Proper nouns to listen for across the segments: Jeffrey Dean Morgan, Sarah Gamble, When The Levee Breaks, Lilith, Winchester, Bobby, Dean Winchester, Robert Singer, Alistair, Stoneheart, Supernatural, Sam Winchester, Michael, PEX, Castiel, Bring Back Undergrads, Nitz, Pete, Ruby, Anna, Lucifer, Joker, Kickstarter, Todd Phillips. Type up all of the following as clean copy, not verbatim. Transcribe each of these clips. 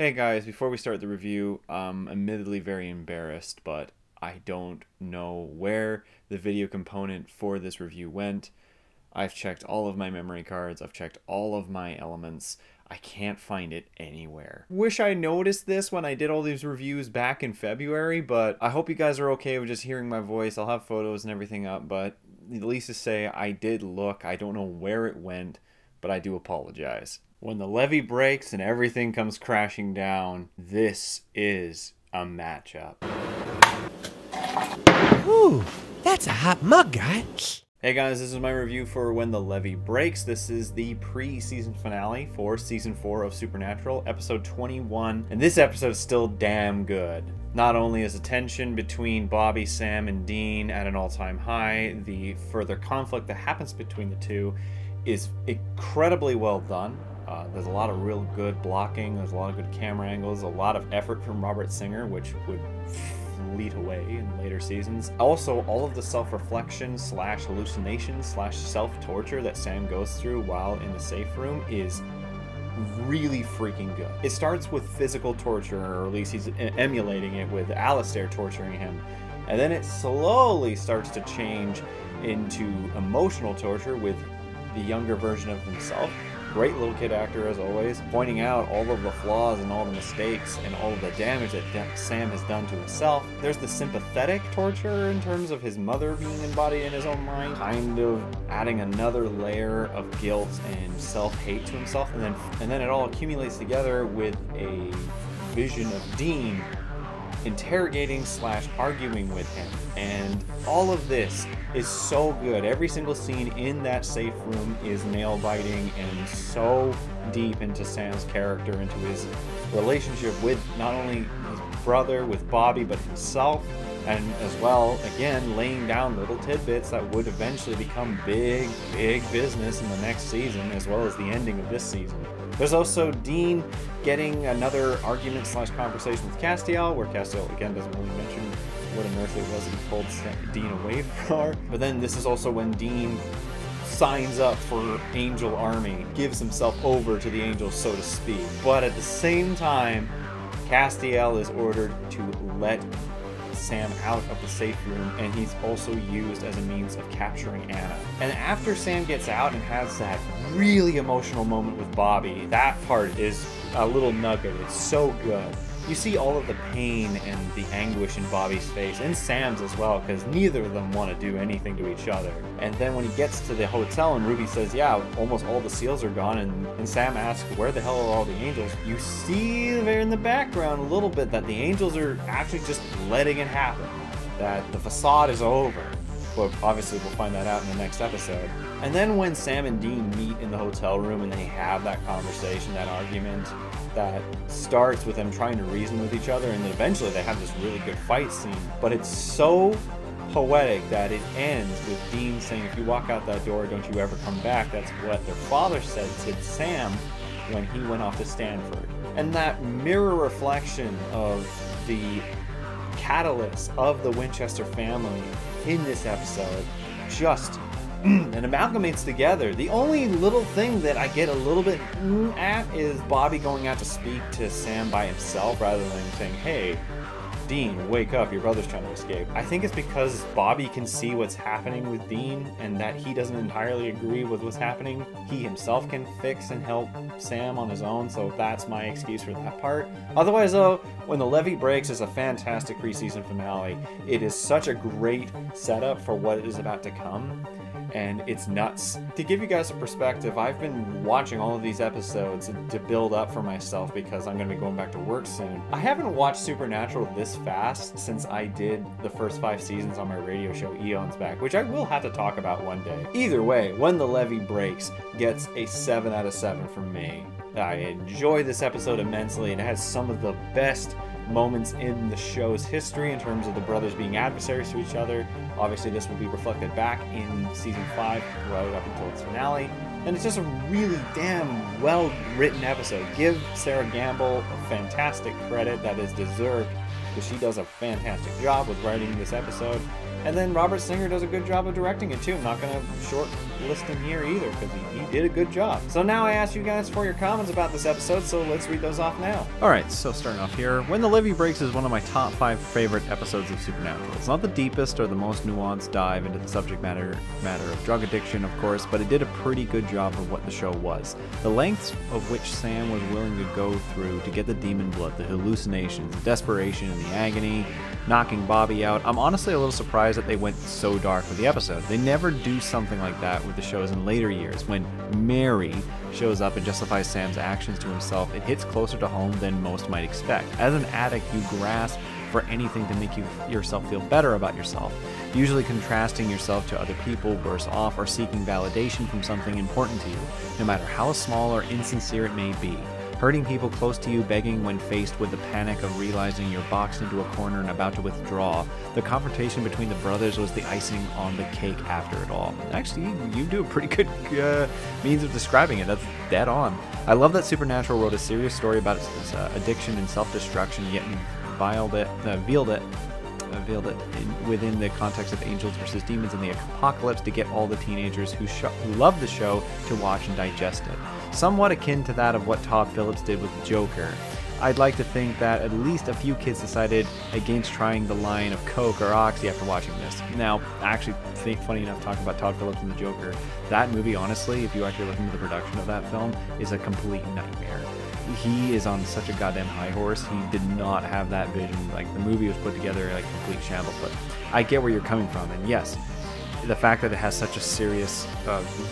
Hey guys, before we start the review, I'm admittedly very embarrassed, but I don't know where the video component for this review went. I've checked all of my memory cards, I've checked all of my elements, I can't find it anywhere. Wish I noticed this when I did all these reviews back in February, but I hope you guys are okay with just hearing my voice. I'll have photos and everything up, but at least to say I did look, I don't know where it went, but I do apologize. When the levee breaks and everything comes crashing down, this is a matchup. Ooh, that's a hot mug, guys. Hey guys, this is my review for When the Levee Breaks. This is the pre-season finale for season 4 of Supernatural, episode 21, and this episode is still damn good. Not only is the tension between Bobby, Sam, and Dean at an all-time high, the further conflict that happens between the two is incredibly well done. There's a lot of real good blocking, there's a lot of good camera angles, a lot of effort from Robert Singer, which would lead away in later seasons. Also, all of the self-reflection slash hallucination slash self-torture that Sam goes through while in the safe room is really freaking good. It starts with physical torture, or at least he's emulating it with Alistair torturing him, and then it slowly starts to change into emotional torture with the younger version of himself. Great little kid actor, as always, pointing out all of the flaws and all the mistakes and all of the damage that Sam has done to himself. There's the sympathetic torture in terms of his mother being embodied in his own mind, kind of adding another layer of guilt and self-hate to himself, and then it all accumulates together with a vision of Dean interrogating slash arguing with him. And all of this is so good. Every single scene in that safe room is nail-biting and so deep into Sam's character, into his relationship with not only his brother, with Bobby, but himself, and as well, again, laying down little tidbits that would eventually become big, big business in the next season, as well as the ending of this season. There's also Dean getting another argument slash conversation with Castiel, where Castiel, again, doesn't really mention what on earth it was that he pulled Dean away from her. But then this is also when Dean signs up for Angel Army, gives himself over to the Angels, so to speak. But at the same time, Castiel is ordered to let Sam out of the safe room, and he's also used as a means of capturing Anna. And after Sam gets out and has that really emotional moment with Bobby, that part is a little nugget. It's so good. You see all of the pain and the anguish in Bobby's face, and Sam's as well, because neither of them want to do anything to each other. And then when he gets to the hotel and Ruby says, yeah, almost all the seals are gone, and Sam asks, where the hell are all the angels? You see there in the background a little bit that the angels are actually just letting it happen, that the facade is over. But obviously we'll find that out in the next episode. And then when Sam and Dean meet in the hotel room and they have that conversation, that argument, that starts with them trying to reason with each other, and then eventually they have this really good fight scene. But it's so poetic that it ends with Dean saying, if you walk out that door, don't you ever come back. That's what their father said to Sam when he went off to Stanford. And that mirror reflection of the catalyst of the Winchester family in this episode just and amalgamates together. The only little thing that I get a little bit at is Bobby going out to speak to Sam by himself rather than saying, hey, Dean, wake up, your brother's trying to escape. I think it's because Bobby can see what's happening with Dean and that he doesn't entirely agree with what's happening. He himself can fix and help Sam on his own, so that's my excuse for that part. Otherwise though, When the Levee Breaks is a fantastic preseason finale. It is such a great setup for what is about to come. And it's nuts. To give you guys a perspective, I've been watching all of these episodes to build up for myself because I'm going to be going back to work soon. I haven't watched Supernatural this fast since I did the first 5 seasons on my radio show eons back, which I will have to talk about one day. Either way, When the Levee Breaks gets a 7 out of 7 from me. I enjoy this episode immensely, and it has some of the best moments in the show's history in terms of the brothers being adversaries to each other. Obviously this will be reflected back in season 5 right up until its finale, and it's just a really damn well written episode. Give Sarah Gamble a fantastic credit that is deserved, because she does a fantastic job with writing this episode. And then Robert Singer does a good job of directing it too. I'm not going to short list him here either because he did a good job. So now I ask you guys for your comments about this episode, so let's read those off now. Alright, so starting off here, When the Levee Breaks is one of my top 5 favorite episodes of Supernatural. It's not the deepest or the most nuanced dive into the subject matter of drug addiction, of course, but it did a pretty good job of what the show was. The lengths of which Sam was willing to go through to get the demon blood, the hallucinations, the desperation, and the agony, knocking Bobby out. I'm honestly a little surprised that they went so dark with the episode. They never do something like that with the shows in later years. When Mary shows up and justifies Sam's actions to himself, it hits closer to home than most might expect. As an addict, you grasp for anything to make yourself feel better about yourself, usually contrasting yourself to other people, worse off, or seeking validation from something important to you, no matter how small or insincere it may be. Hurting people close to you, begging when faced with the panic of realizing you're boxed into a corner and about to withdraw. The confrontation between the brothers was the icing on the cake after it all. Actually, you do a pretty good means of describing it. That's dead on. I love that Supernatural wrote a serious story about its addiction and self-destruction, yet veiled it within the context of Angels versus Demons and the Apocalypse to get all the teenagers who love the show to watch and digest it. Somewhat akin to that of what Todd Phillips did with Joker. I'd like to think that at least a few kids decided against trying the line of Coke or Oxy after watching this. Now, actually, funny enough, talking about Todd Phillips and the Joker, that movie, honestly, if you actually look into the production of that film, is a complete nightmare. He is on such a goddamn high horse. He did not have that vision. Like, the movie was put together like complete shambles, but I get where you're coming from. And yes, the fact that it has such a serious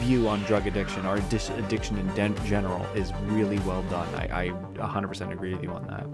view on drug addiction or addiction in general is really well done. I 100% agree with you on that.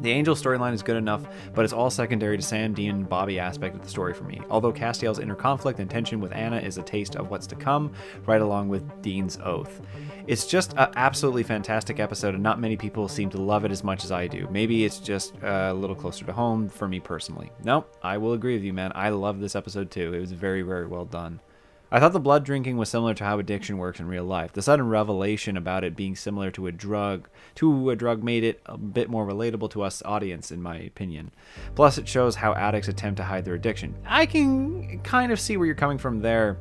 The Angel storyline is good enough, but it's all secondary to Sam, Dean, and Bobby aspect of the story for me. Although Castiel's inner conflict and tension with Anna is a taste of what's to come, right along with Dean's oath. It's just an absolutely fantastic episode, and not many people seem to love it as much as I do. Maybe it's just a little closer to home for me personally. No, I will agree with you, man. I love this episode too. It was very, very well done. I thought the blood drinking was similar to how addiction works in real life. The sudden revelation about it being similar to a drug made it a bit more relatable to us audience, in my opinion. Plus, it shows how addicts attempt to hide their addiction. I can kind of see where you're coming from there.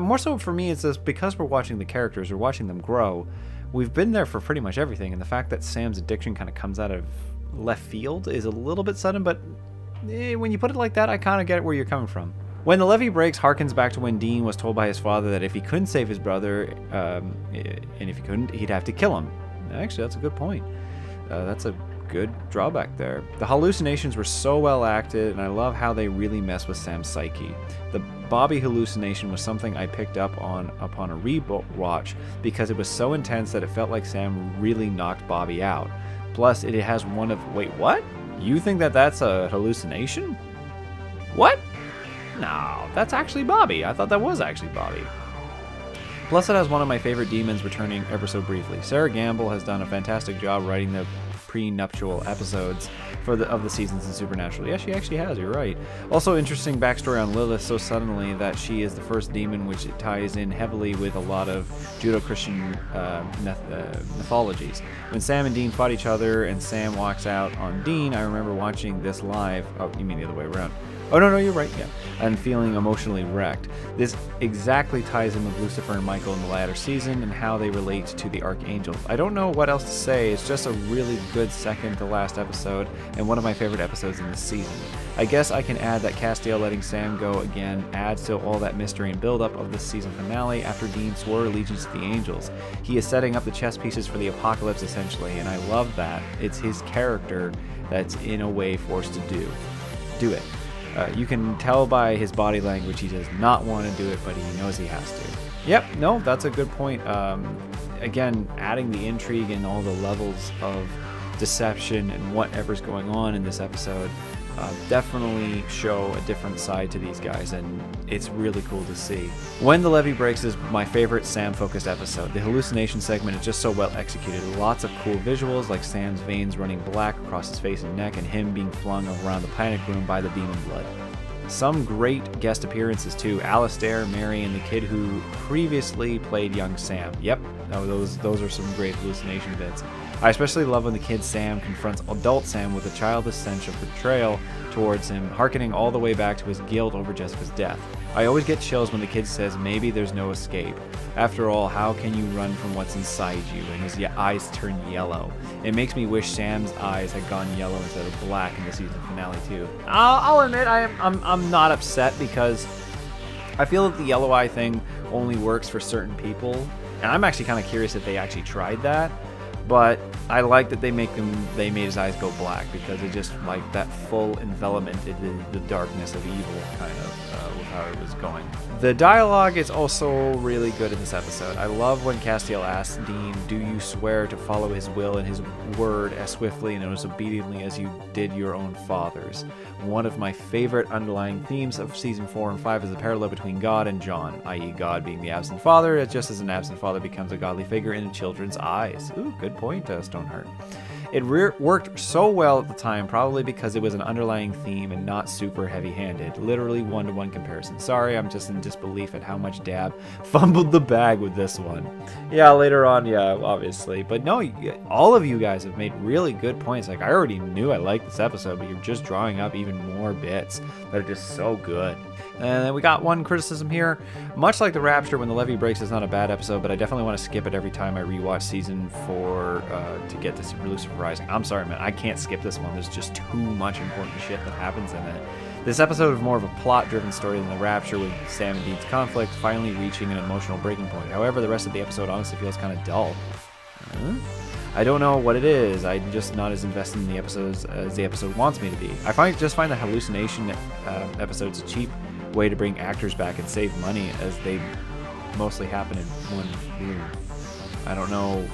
More so for me, it's just because we're watching the characters, we're watching them grow. We've been there for pretty much everything, and the fact that Sam's addiction kind of comes out of left field is a little bit sudden, but when you put it like that, I kind of get where you're coming from. When the Levee Breaks harkens back to when Dean was told by his father that if he couldn't save his brother, and if he couldn't, he'd have to kill him. Actually, that's a good point. That's a good drawback there. The hallucinations were so well acted, and I love how they really mess with Sam's psyche. The Bobby hallucination was something I picked up on upon a rewatch because it was so intense that it felt like Sam really knocked Bobby out. Plus, it has one of, wait, what? You think that that's a hallucination? What? No, that's actually Bobby. I thought that was actually Bobby. Plus, it has one of my favorite demons returning ever so briefly. Sarah Gamble has done a fantastic job writing the prenuptial episodes of the seasons in Supernatural. Yeah, she actually has, you're right. Also, interesting backstory on Lilith so suddenly that she is the first demon, which it ties in heavily with a lot of Judeo-Christian mythologies. When Sam and Dean fought each other and Sam walks out on Dean, I remember watching this live. Oh, you mean the other way around. Oh, no, you're right, yeah. And feeling emotionally wrecked. This exactly ties in with Lucifer and Michael in the latter season and how they relate to the Archangels. I don't know what else to say. It's just a really good second to last episode and one of my favorite episodes in this season. I guess I can add that Castiel letting Sam go again adds to all that mystery and buildup of this season finale after Dean swore allegiance to the Angels. He is setting up the chess pieces for the Apocalypse, essentially, and I love that. It's his character that's in a way forced to do it. You can tell by his body language he does not want to do it, but he knows he has to. Yep, no, that's a good point. Again, adding the intrigue and all the levels of deception and whatever's going on in this episode definitely show a different side to these guys, and it's really cool to see. When the Levee Breaks is my favorite Sam-focused episode. The hallucination segment is just so well executed. Lots of cool visuals like Sam's veins running black across his face and neck and him being flung around the panic room by the demon blood. Some great guest appearances too. Alistair, Mary, and the kid who previously played young Sam. Yep, those are some great hallucination bits. I especially love when the kid Sam confronts adult Sam with a childish sense of betrayal towards him, hearkening all the way back to his guilt over Jessica's death. I always get chills when the kid says maybe there's no escape. After all, how can you run from what's inside you? And his eyes turn yellow. It makes me wish Sam's eyes had gone yellow instead of black in the season finale too. I'll admit I'm not upset because I feel that the yellow eye thing only works for certain people, and I'm actually kind of curious if they actually tried that. But I like that they made his eyes go black, because it just like that full envelopment in the darkness of evil kind of with how it was going. The dialogue is also really good in this episode. I love when Castiel asks Dean, do you swear to follow his will and his word as swiftly and as obediently as you did your own father's? One of my favorite underlying themes of season 4 and 5 is the parallel between God and John, i.e. God being the absent father, just as an absent father becomes a godly figure in children's eyes. Ooh, good point, Stoneheart. It worked so well at the time, probably because it was an underlying theme and not super heavy-handed. Literally one-to-one comparison. Sorry, I'm just in disbelief at how much Dab fumbled the bag with this one. Yeah, later on, yeah, obviously. But no, all of you guys have made really good points. Like, I already knew I liked this episode, but you're just drawing up even more bits that are just so good. And then we got one criticism here. Much like The Rapture, When the Levee Breaks is not a bad episode, but I definitely want to skip it every time I rewatch season 4 to get this Lucifer Rising. I'm sorry, man. I can't skip this one. There's just too much important shit that happens in it. This episode is more of a plot-driven story than The Rapture, with Sam and Dean's conflict finally reaching an emotional breaking point. However, the rest of the episode honestly feels kind of dull. Huh? I don't know what it is. I'm just not as invested in the episodes as the episode wants me to be. I just find the hallucination episodes a cheap way to bring actors back and save money, as they mostly happen in one year. I don't know.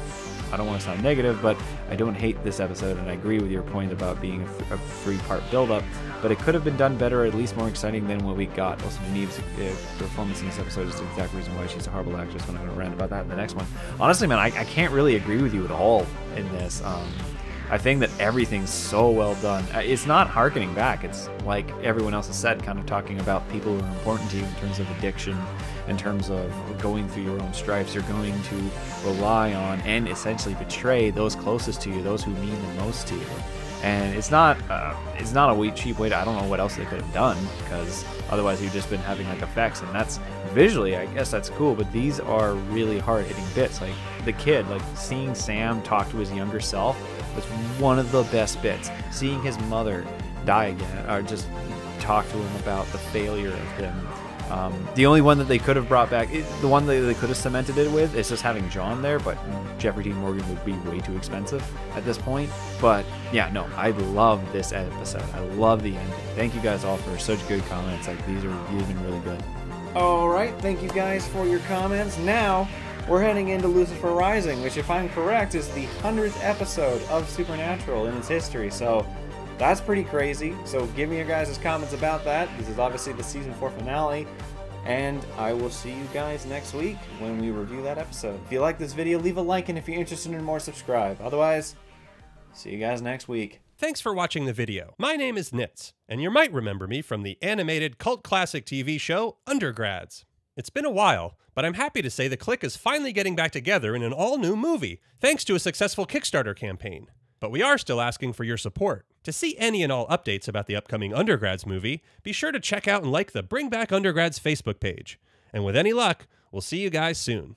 I don't want to sound negative, but I don't hate this episode, and I agree with your point about being a three-part build-up, but it could have been done better, at least more exciting than what we got. Also, Neve's performance in this episode is the exact reason why she's a horrible actress, when I'm going to rant about that in the next one. Honestly, man, I can't really agree with you at all in this. I think that everything's so well done. It's not hearkening back. It's like everyone else has said, kind of talking about people who are important to you in terms of addiction, in terms of going through your own stripes. You're going to rely on and essentially betray those closest to you, those who mean the most to you. And it's not a cheap way to, I don't know what else they could have done, because otherwise you've just been having like effects, and that's visually, I guess that's cool, but these are really hard hitting bits. Like the kid, like seeing Sam talk to his younger self was one of the best bits. Seeing his mother die again, or just talk to him about the failure of him. The only one that they could have brought back, the one that they could have cemented it with, is just having John there, but Jeffrey Dean Morgan would be way too expensive at this point. But yeah, no, I love this episode. I love the ending. Thank you guys all for such good comments. Like, these have been really good. All right, thank you guys for your comments. Now we're heading into Lucifer Rising, which, if I'm correct, is the 100th episode of Supernatural in its history. So that's pretty crazy. So give me your guys' comments about that. This is obviously the season 4 finale, and I will see you guys next week when we review that episode. If you like this video, leave a like, and if you're interested in more, subscribe. Otherwise, see you guys next week. Thanks for watching the video. My name is Nitz, and you might remember me from the animated cult classic TV show Undergrads. It's been a while, but I'm happy to say the clique is finally getting back together in an all-new movie, thanks to a successful Kickstarter campaign. But we are still asking for your support. To see any and all updates about the upcoming Undergrads movie, be sure to check out and like the Bring Back Undergrads Facebook page. And with any luck, we'll see you guys soon.